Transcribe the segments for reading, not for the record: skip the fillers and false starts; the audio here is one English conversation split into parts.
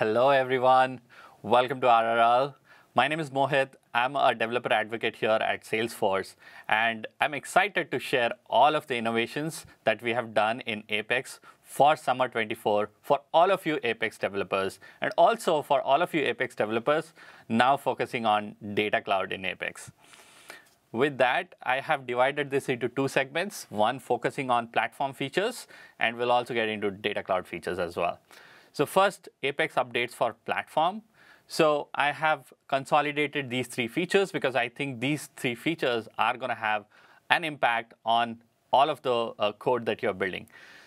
Hello everyone, welcome to RRL. My name is Mohit. I'm a developer advocate here at Salesforce, and I'm excited to share all of the innovations that we have done in Apex for Summer '24 for all of you Apex developers, and also for all of you Apex developers now focusing on Data Cloud in Apex. With that, I have divided this into two segments, one focusing on platform features, and we'll also get into Data Cloud features as well. So first, Apex updates for platform. So I have consolidated these three features because I think these three features are going to have an impact on all of the code that you're building.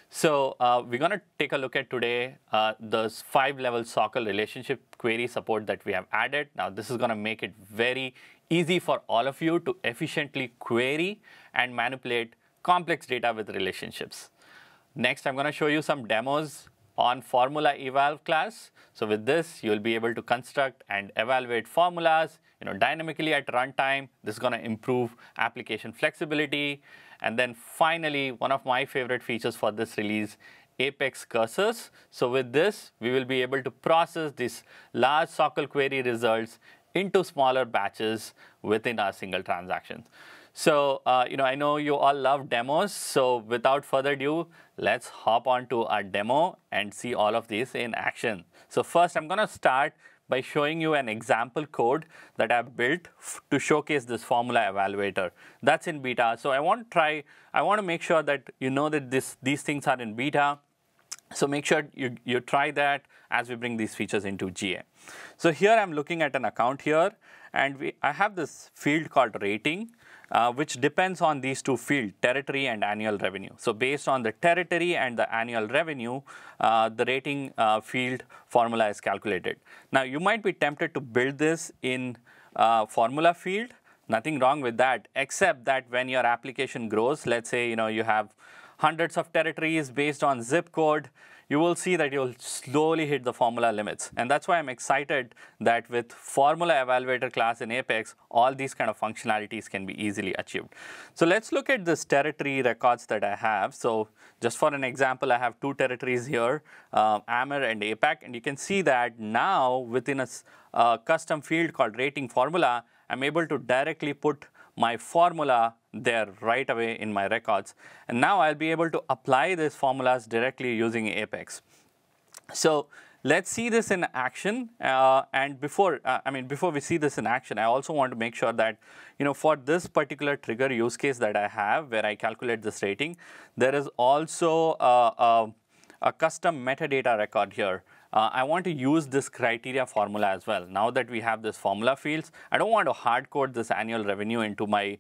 So we're going to take a look at today the 5-level SOQL relationship query support that we have added. Now, this is going to make it very easy for all of you to efficiently query and manipulate complex data with relationships. Next, I'm going to show you some demos on formula eval class. So with this, you'll be able to construct and evaluate formulas, dynamically at runtime. This is going to improve application flexibility. And then finally, one of my favorite features for this release, Apex Cursors. So with this, we will be able to process these large SOQL query results into smaller batches within our single transaction. So, I know you all love demos. So without further ado, let's hop on to our demo and see all of these in action. So first, I'm going to start by showing you an example code that I've built to showcase this formula evaluator. That's in beta. So I want to make sure that you know that these things are in beta. So make sure you try that as we bring these features into GA. So here I'm looking at an account here, and I have this field called rating, which depends on these two fields, territory and annual revenue. So based on the territory and the annual revenue, the rating field formula is calculated. Now, you might be tempted to build this in formula field. Nothing wrong with that, except that when your application grows, let's say you have hundreds of territories based on zip code, you will see that you'll slowly hit the formula limits. And that's why I'm excited that with formula evaluator class in Apex, all these kind of functionalities can be easily achieved. So let's look at this territory records that I have. So just for an example, I have two territories here, AMER and APAC. And you can see that now within a custom field called rating formula, I'm able to directly put my formula there right away in my records. And now I'll be able to apply these formulas directly using Apex. So let's see this in action. And before we see this in action, I also want to make sure that, for this particular trigger use case that I have, where I calculate this rating, there is also a custom metadata record here. I want to use this criteria formula as well. Now that we have this formula fields, I don't want to hard code this annual revenue into my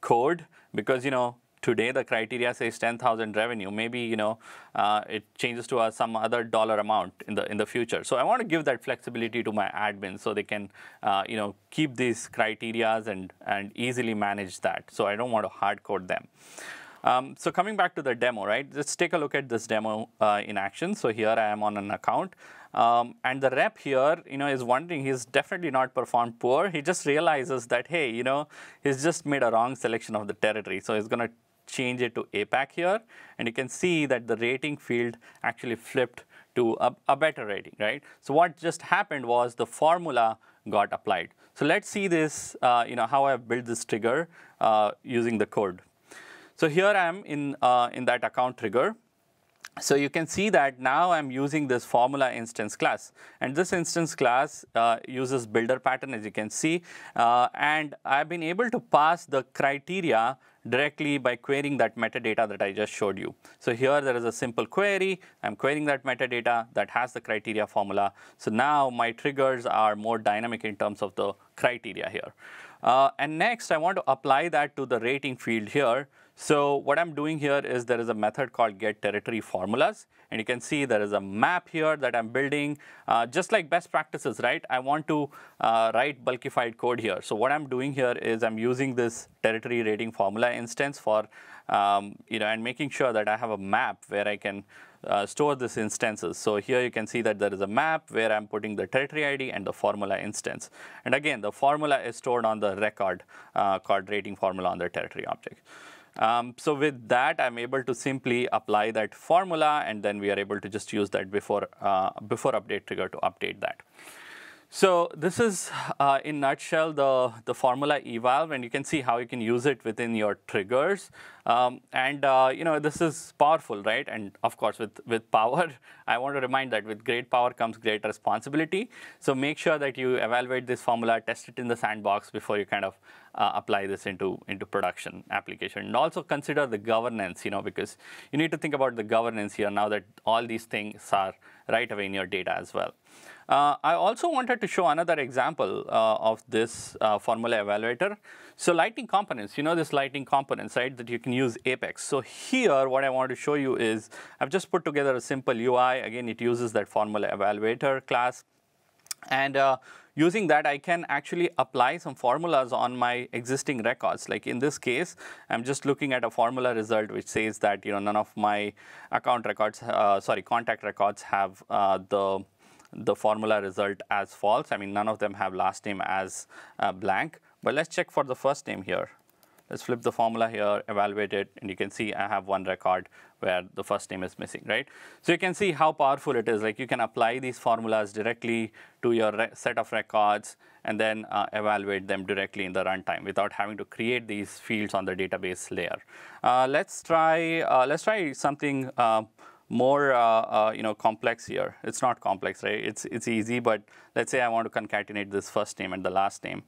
code because, today the criteria says 10,000 revenue. Maybe, it changes to some other dollar amount in the future. So I want to give that flexibility to my admins so they can, keep these criterias and easily manage that. So I don't want to hard code them. So coming back to the demo, right? Let's take a look at this demo in action. So here I am on an account, and the rep here, is wondering. He's definitely not performed poor. He just realizes that, hey, he's just made a wrong selection of the territory. So he's going to change it to APAC here, and you can see that the rating field actually flipped to a better rating, right? So what just happened was the formula got applied. So let's see this, how I built this trigger using the code. So here I am in that account trigger. So you can see that now I'm using this formula instance class. And this instance class uses builder pattern, as you can see. And I've been able to pass the criteria directly by querying that metadata that I just showed you. So here there is a simple query. I'm querying that metadata that has the criteria formula. So now my triggers are more dynamic in terms of the criteria here. And next, I want to apply that to the rating field here. So what I'm doing here is there is a method called getTerritoryFormulas, and you can see there is a map here that I'm building, just like best practices, right? I want to write bulkified code here. So what I'm doing here is I'm using this territory rating formula instance for, and making sure that I have a map where I can store these instances. So here you can see that there is a map where I'm putting the territory ID and the formula instance. And again, the formula is stored on the record called rating formula on the territory object. So with that, I'm able to simply apply that formula, and then we are able to just use that before update trigger to update that. So this is, in nutshell, the formula eval, and you can see how you can use it within your triggers. You know, this is powerful, right? And of course, with power, I want to remind that with great power comes great responsibility. So make sure that you evaluate this formula, test it in the sandbox before you kind of apply this into production application. And also consider the governance, you know, because you need to think about the governance here now that all these things are right away in your data as well. I also wanted to show another example of this formula evaluator. So Lightning components, you know this Lightning components, right, that you can use Apex. So here what I want to show you is I've just put together a simple UI. Again, it uses that formula evaluator class. And using that, I can actually apply some formulas on my existing records. Like in this case, I'm just looking at a formula result which says that, you know, none of my account records, contact records have the formula result as false. I mean, none of them have last name as blank, but let's check for the first name here. Let's flip the formula here, evaluate it, and you can see I have one record where the first name is missing, right? So you can see how powerful it is. Like you can apply these formulas directly to your set of records and then evaluate them directly in the runtime without having to create these fields on the database layer. Let's try something more complex here. It's not complex, right? It's easy, but let's say I want to concatenate this first name and the last name.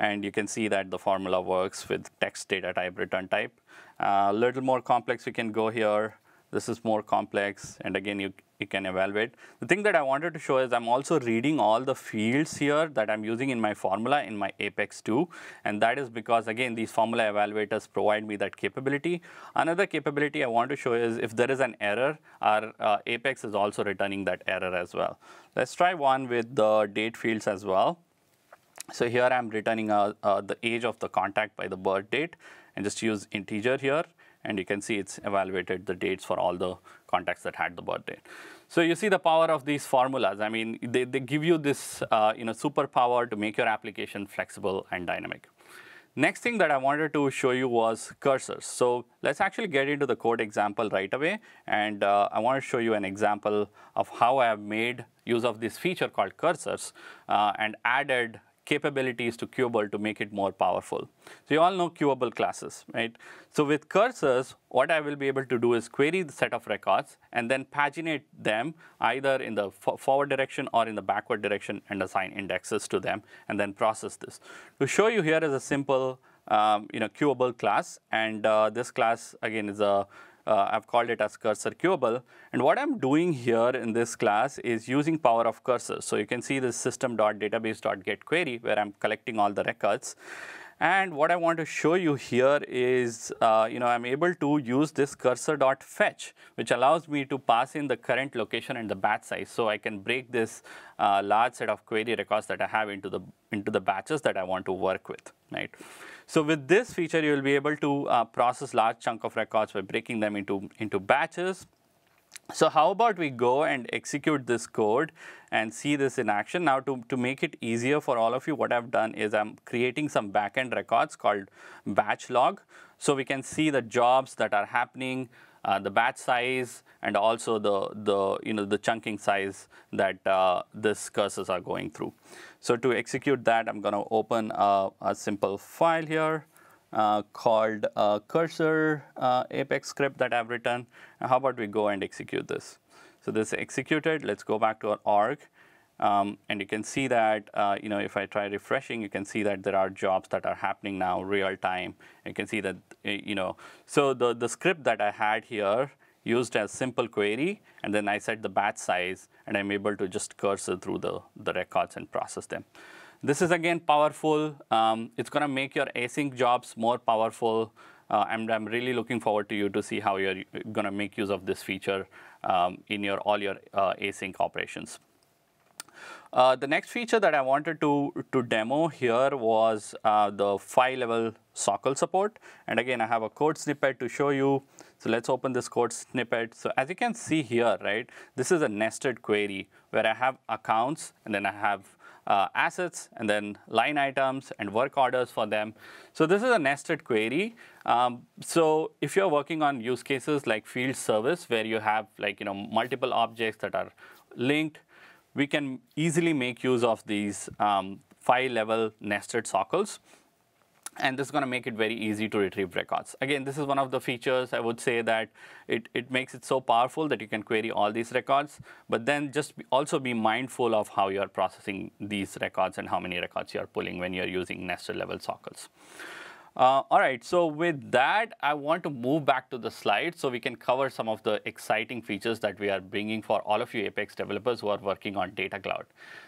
And you can see that the formula works with text, data type, return type. A little more complex, we can go here. This is more complex, and again, you can evaluate. The thing that I wanted to show is I'm also reading all the fields here that I'm using in my formula in my Apex too, and that is because, again, these formula evaluators provide me that capability. Another capability I want to show is if there is an error, our Apex is also returning that error as well. Let's try one with the date fields as well. So here I'm returning the age of the contact by the birth date, and just use integer here, and you can see it's evaluated the dates for all the contacts that had the birth date. So you see the power of these formulas. I mean, they give you this superpower to make your application flexible and dynamic. Next thing that I wanted to show you was cursors. So let's actually get into the code example right away. And I want to show you an example of how I have made use of this feature called cursors and added capabilities to Queueable to make it more powerful. So you all know Queueable classes, right? So with cursors, what I will be able to do is query the set of records and then paginate them either in the forward direction or in the backward direction and assign indexes to them and then process this. To show you here is a simple Queueable class, and this class again is a I've called it as Cursor Queueable. And what I'm doing here in this class is using power of cursors. So you can see this system.database.getQuery where I'm collecting all the records. And what I want to show you here is, I'm able to use this cursor.fetch, which allows me to pass in the current location and the batch size. So I can break this large set of query records that I have into the batches that I want to work with, right? So with this feature, you will be able to process large chunk of records by breaking them into batches. So how about we go and execute this code and see this in action? Now to make it easier for all of you, what I've done is I'm creating some backend records called batch log. So we can see the jobs that are happening, the batch size, and also the chunking size that these cursors are going through. So to execute that, I'm going to open a simple file here. Called cursor Apex script that I've written. How about we go and execute this? So this executed. Let's go back to our org, and you can see that if I try refreshing, you can see that there are jobs that are happening now real time. You can see that So the script that I had here used as simple query, and then I set the batch size, and I'm able to just cursor through the records and process them. This is again powerful. It's going to make your async jobs more powerful. I'm really looking forward to you to see how you're going to make use of this feature in all your async operations. The next feature that I wanted to demo here was the file-level SOQL support. And again, I have a code snippet to show you. So let's open this code snippet. So as you can see here, right, this is a nested query where I have accounts and then I have assets and then line items and work orders for them. So this is a nested query. So if you're working on use cases like field service where you have multiple objects that are linked, we can easily make use of these file level nested SOQLs. And this is going to make it very easy to retrieve records. Again, this is one of the features I would say that it makes it so powerful that you can query all these records, but then just also be mindful of how you're processing these records and how many records you're pulling when you're using nested level SOQLs. All right, so with that, I want to move back to the slide so we can cover some of the exciting features that we are bringing for all of you Apex developers who are working on Data Cloud.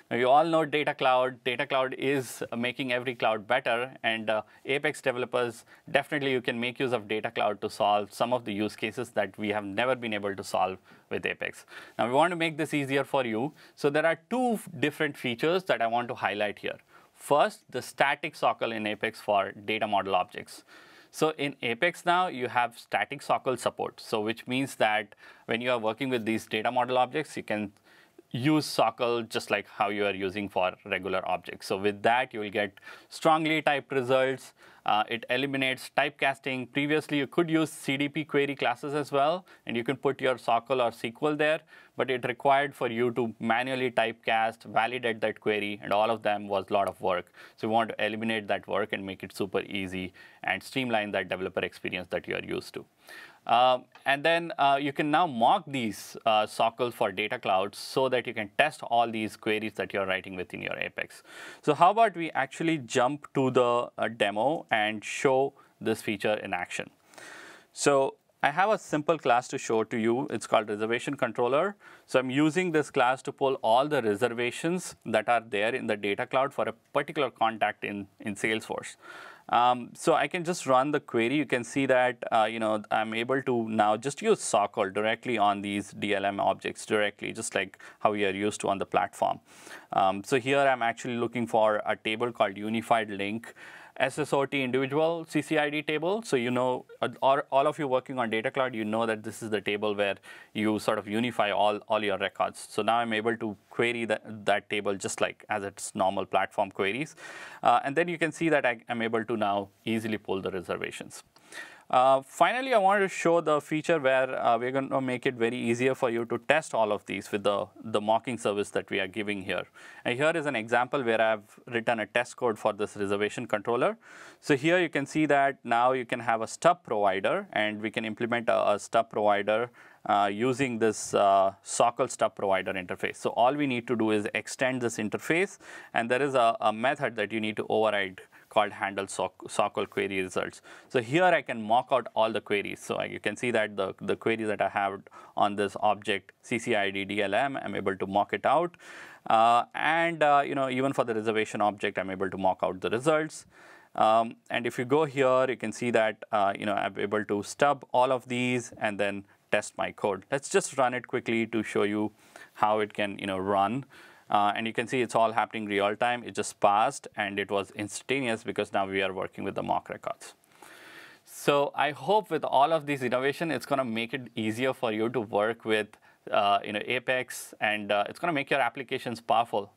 Now, you all know Data Cloud. Data Cloud is making every cloud better, and Apex developers, definitely you can make use of Data Cloud to solve some of the use cases that we have never been able to solve with Apex. Now, we want to make this easier for you. So there are two different features that I want to highlight here. First, the static SOQL in Apex for data model objects. So in Apex now, you have static SOQL support. So which means that when you are working with these data model objects, you can use SOQL just like how you are using for regular objects. So with that, you will get strongly typed results. It eliminates typecasting. Previously, you could use CDP query classes as well, and you can put your SOQL or SQL there, but it required for you to manually typecast, validate that query, and all of them was a lot of work. So we want to eliminate that work and make it super easy and streamline that developer experience that you are used to. And then you can now mock these SOQL for data clouds so that you can test all these queries that you're writing within your Apex. So how about we actually jump to the demo and show this feature in action. So I have a simple class to show to you. It's called Reservation Controller. So I'm using this class to pull all the reservations that are there in the data cloud for a particular contact in Salesforce. So I can just run the query. You can see that I'm able to now just use SOQL directly on these DLM objects directly, just like how we are used to on the platform. So here I'm actually looking for a table called Unified Link, SSOT individual CCID table. So all of you working on Data Cloud, you know that this is the table where you sort of unify all your records. So now I'm able to query that table just like as its normal platform queries. And then you can see that I'm able to now easily pull the reservations. Finally, I wanted to show the feature where we're going to make it very easier for you to test all of these with the mocking service that we are giving here. And here is an example where I've written a test code for this reservation controller. So here you can see that now you can have a stub provider, and we can implement a stub provider using this SOQL stub provider interface. So all we need to do is extend this interface, and there is a method that you need to override called handle SOQL query results. So here I can mock out all the queries. So you can see that the query that I have on this object CCID DLM, I'm able to mock it out. Even for the reservation object, I'm able to mock out the results. And if you go here, you can see that I'm able to stub all of these and then test my code. Let's just run it quickly to show you how it can run. And you can see it's all happening real time. It just passed, and it was instantaneous because now we are working with the mock records. So I hope with all of these innovation, it's going to make it easier for you to work with Apex, and it's going to make your applications powerful.